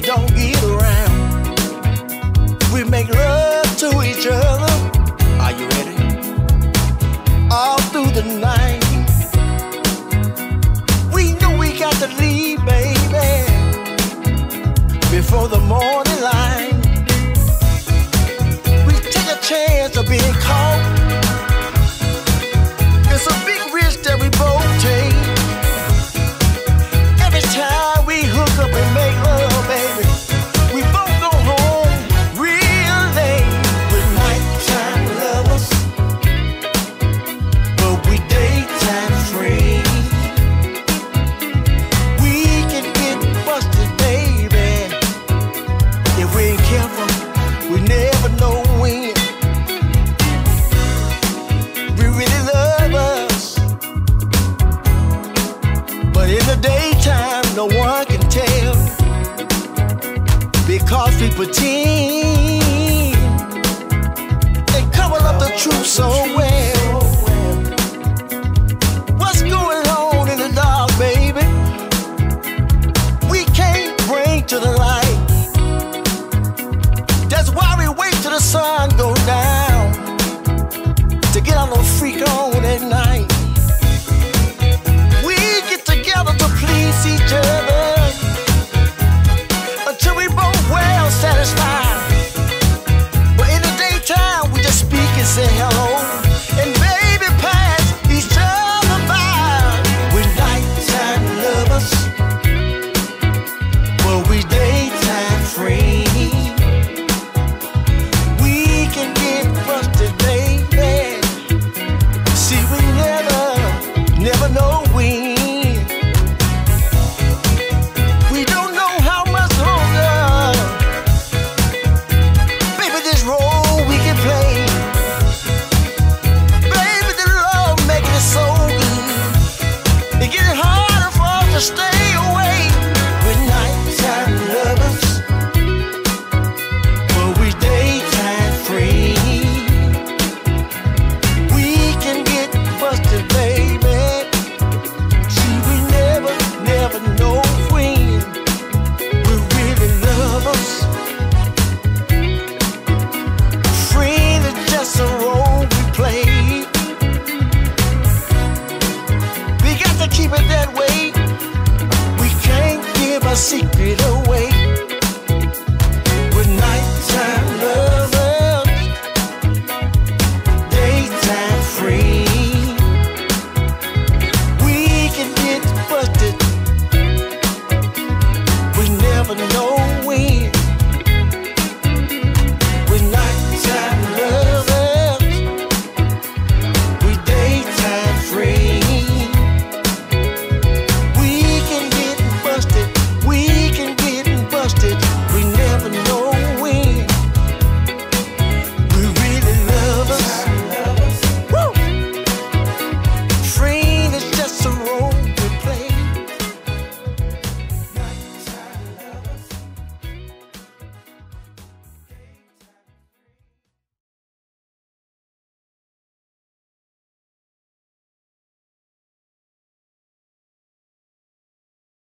just don't get around. We make love to each other. Are you ready? All through the night. We know we got to leave, baby, before the morning light. We take a chance of being caught. It's a big risk that we both take. Every time we hook up and make love, baby, we both go home real late. We're nighttime lovers, but we daytime free. We can get busted, baby, if we ain't careful. We never know when. We really love. In the daytime, no one can tell, because we pretend they cover up the truth so well. What's going on in the dark, baby? We can't bring to the light. That's why we wait till the sun goes down to get our little freak on at night. To please each other until we both well satisfied. But in the daytime, we just speak and say hello, and baby, pass each other by. We're nighttime lovers, but we daytime free. We can get busted, baby. See, we never know when. Stay away. We're nighttime lovers, but we daytime free. We can get busted, baby. See, we never know when. We really love us. Friend is just a role we play. We got to keep it that way. Secret away.